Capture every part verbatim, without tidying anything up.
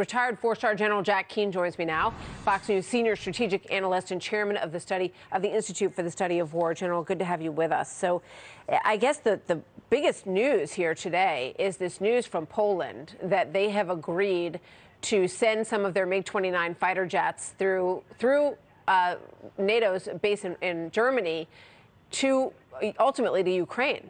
Retired four-star General Jack Keane joins me now, Fox News senior strategic analyst and chairman of the study of the Institute for the Study of War. General, good to have you with us. So I guess the, the biggest news here today is this news from Poland that they have agreed to send some of their MiG twenty-nine fighter jets through through uh, NATO's base in, in Germany to ultimately to Ukraine.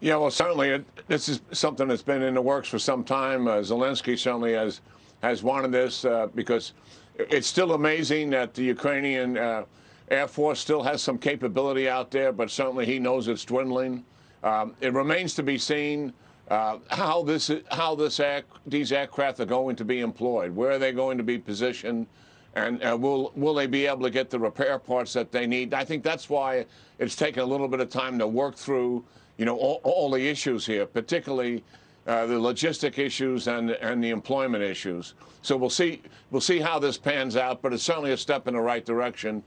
Yeah, well, certainly it, this is something that's been in the works for some time. Uh, Zelenskyy certainly has has wanted this uh, because it's still amazing that the Ukrainian uh, Air Force still has some capability out there, but certainly he knows it's dwindling. Um, it remains to be seen uh, how this how this act, these aircraft are going to be employed. Where are they going to be positioned? And uh, will will they be able to get the repair parts that they need? I think that's why it's taken a little bit of time to work through, you know, all, all the issues here, particularly uh, the logistic issues and and the employment issues. So we'll see we'll see how this pans out, but it's certainly a step in the right direction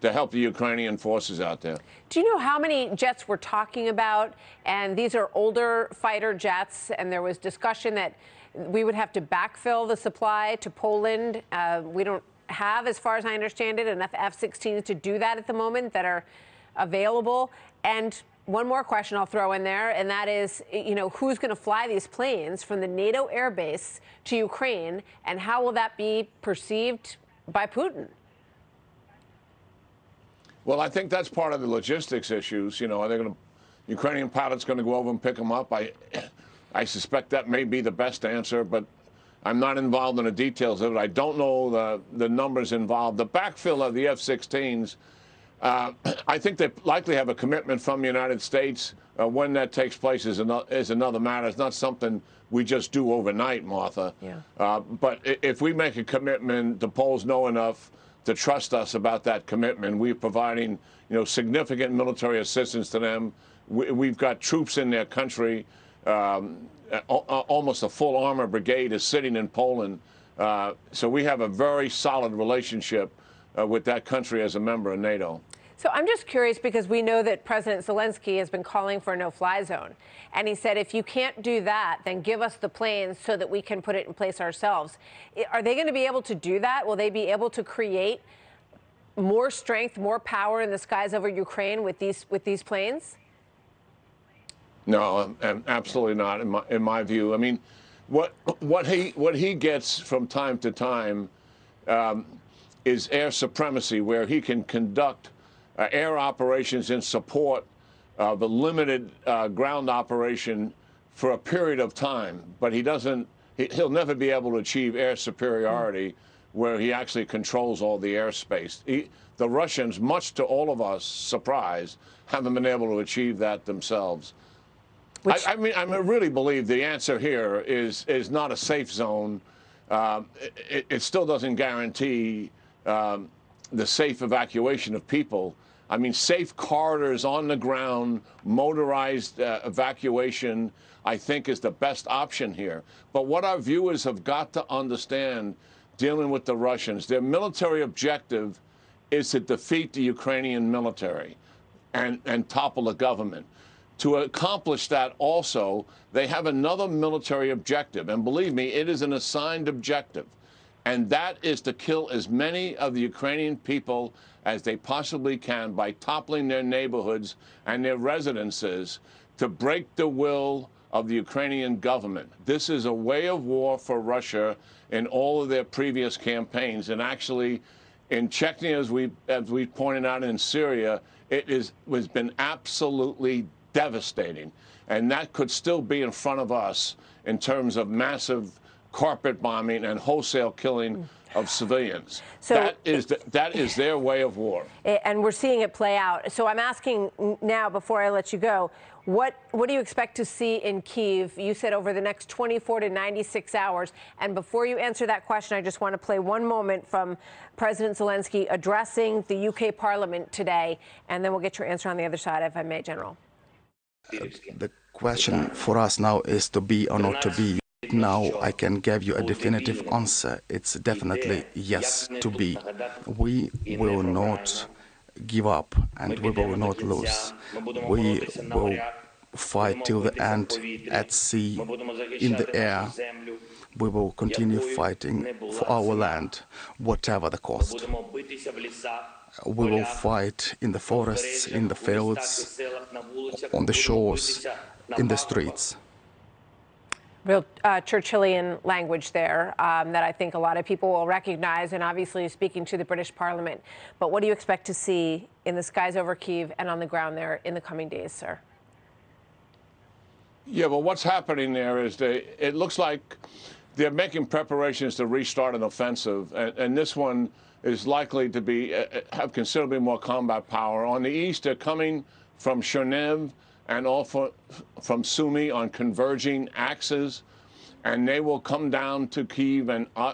to help the Ukrainian forces out there. Do you know how many jets we're talking about? And these are older fighter jets, and there was discussion that we would have to backfill the supply to Poland. Uh, we don't have, as far as I understand it, enough F sixteens to do that at the moment that are available. And one more question I'll throw in there, and that is, you know, who's going to fly these planes from the NATO air base to Ukraine, and how will that be perceived by Putin? Well, I think that's part of the logistics issues. You know, are they going to, Ukrainian pilots going to go over and pick them up? I, I suspect that may be the best answer, but I'm not involved in the details of it. I don't know the, the numbers involved. The backfill of the F sixteens, uh, I think they likely have a commitment from the United States. Uh, when that takes place is, an, is another matter. It's not something we just do overnight, Martha. Yeah. Uh, but if we make a commitment, the Poles know enough to trust us about that commitment. We're providing, you know, significant military assistance to them. We, we've got troops in their country. Um, almost a full armor brigade is sitting in Poland. Uh, so we have a very solid relationship uh, with that country as a member of NATO. So I'm just curious, because we know that President Zelenskyy has been calling for a no-fly zone. And he said, if you can't do that, then give us the planes so that we can put it in place ourselves. Are they going to be able to do that? Will they be able to create more strength, more power in the skies over Ukraine with these, with these planes? No, absolutely not. In my in my view, I mean, what what he what he gets from time to time um, is air supremacy, where he can conduct uh, air operations in support of a limited uh, ground operation for a period of time. But he doesn't. He, he'll never be able to achieve air superiority, mm-hmm. where he actually controls all the airspace. He, the Russians, much to all of us surprise, haven't been able to achieve that themselves. Which, I, I mean, I really believe the answer here is is not a safe zone. Uh, it, it still doesn't guarantee um, the safe evacuation of people. I mean, safe corridors on the ground, motorized uh, evacuation, I think, is the best option here. But what our viewers have got to understand, dealing with the Russians, their military objective is to defeat the Ukrainian military and, and topple the government. To accomplish that also, they have another military objective. And believe me, it is an assigned objective. And that is to kill as many of the Ukrainian people as they possibly can by toppling their neighborhoods and their residences to break the will of the Ukrainian government. This is a way of war for Russia in all of their previous campaigns. And actually, in Chechnya, as we, as we pointed out, in Syria, it is, has been absolutely devastating, and that could still be in front of us in terms of massive carpet bombing and wholesale killing of civilians. So that is the, that is their way of war, and we're seeing it play out. So I'm asking now, before I let you go, what what do you expect to see in Kyiv? You said over the next twenty-four to ninety-six hours. And before you answer that question, I just want to play one moment from President Zelenskyy addressing the U K Parliament today, and then we'll get your answer on the other side, if I may, General. The question for us now is to be or not to be. Now I can give you a definitive answer. It's definitely yes to be. We will not give up, and we will not lose. We will fight till the end, at sea, in the air. We will continue fighting for our land, whatever the cost. We will fight in the forests, in the fields, on the shores, in the streets. Real uh, Churchillian language there um, that I think a lot of people will recognize, and obviously speaking to the British Parliament. But what do you expect to see in the skies over Kyiv and on the ground there in the coming days, sir? Yeah, well, what's happening there is they, it looks like they're making preparations to restart an offensive, and, and this one is likely to be uh, have considerably more combat power. On the east, they're coming from Cherniv and also from Sumy on converging axes, and they will come down to Kyiv and uh,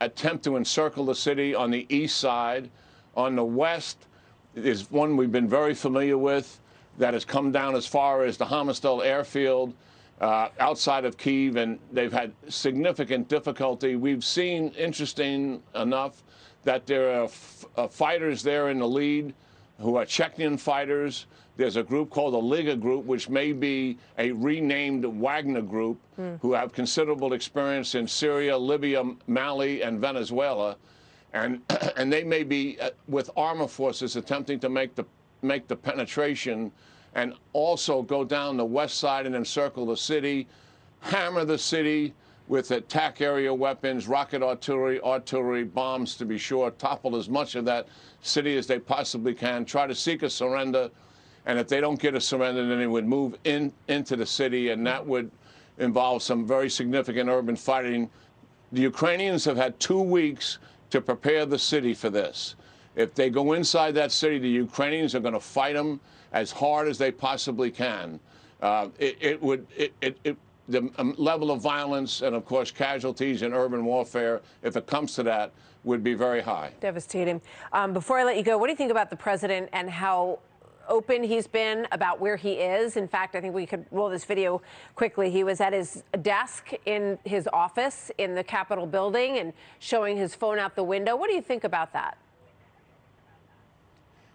attempt to encircle the city on the east side. On the west is one we've been very familiar with that has come down as far as the Hamastel airfield uh, outside of Kyiv, and they've had significant difficulty. We've seen, interesting enough, that there are f uh, fighters there in the lead who are Chechnya fighters. There's a group called the Liga group, which may be a renamed Wagner group, mm. who have considerable experience in Syria, Libya, Mali, and Venezuela. And, and they may be, uh, with armor forces, attempting to make the, make the penetration and also go down the west side and encircle the city, hammer the city with attack area weapons, rocket artillery, artillery, bombs, to be sure, topple as much of that city as they possibly can, try to seek a surrender. And if they don't get a surrender, then they would move in into the city, and that would involve some very significant urban fighting. The Ukrainians have had two weeks to prepare the city for this. If they go inside that city, the Ukrainians are going to fight them as hard as they possibly can. Uh, it, it would, it, it, it, the level of violence and, of course, casualties in urban warfare, if it comes to that, would be very high. Devastating. Um, before I let you go, what do you think about the president and how open he's been about where he is? In fact, I think we could roll this video quickly. He was at his desk in his office in the Capitol building and showing his phone out the window. What do you think about that?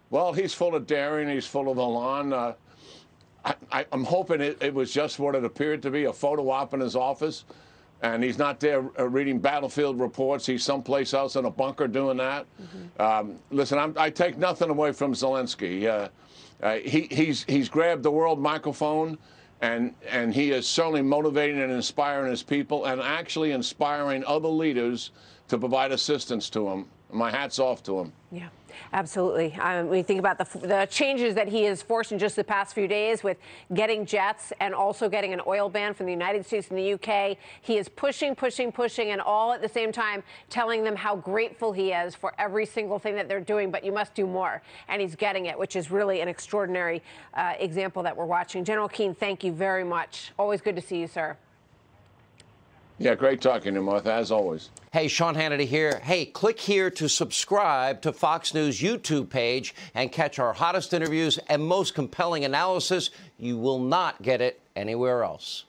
Well, he's full of daring. He's full of elan. Uh, I, I, I'm hoping it, it was just what it appeared to be, a photo op in his office. And he's not there reading battlefield reports. He's someplace else in a bunker doing that. Mm-hmm. um, listen, I'm, I take nothing away from Zelensky. Uh, Uh, he, he's, he's grabbed the world microphone, and, and he is certainly motivating and inspiring his people, and actually inspiring other leaders to provide assistance to him. My hat's off to him. Yeah, absolutely. Um, when you think about the, the changes that he has forced in just the past few days with getting jets and also getting an oil ban from the United States and the U K, he is pushing, pushing, pushing, and all at the same time telling them how grateful he is for every single thing that they're doing, but you must do more. And he's getting it, which is really an extraordinary uh, example that we're watching. General Keane, thank you very much. Always good to see you, sir. Yeah, great talking to you, Martha, as always. Hey, Sean Hannity here. Hey, click here to subscribe to Fox News YouTube page and catch our hottest interviews and most compelling analysis. You will not get it anywhere else.